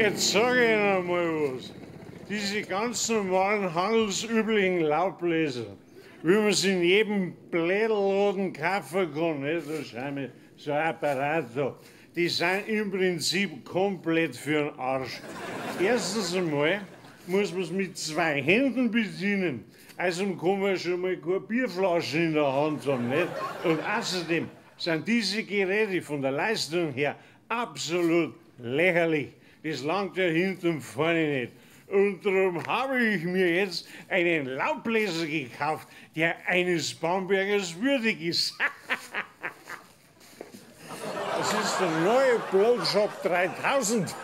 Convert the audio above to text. Jetzt sage ich Ihnen mal was. Diese ganz normalen, handelsüblichen Laubbläser, wie man sie in jedem Bläderladen kaufen kann, nicht? Da schauen wir, so ein Apparat da, die sind im Prinzip komplett für den Arsch. Erstens einmal muss man es mit zwei Händen bedienen, also kann man schon mal keine Bierflasche in der Hand haben, nicht? Und außerdem sind diese Geräte von der Leistung her absolut lächerlich. Das langt ja hinten und vorne nicht. Und darum habe ich mir jetzt einen Laubbläser gekauft, der eines Bambergers würdig ist. Das ist der neue Blowjob3000.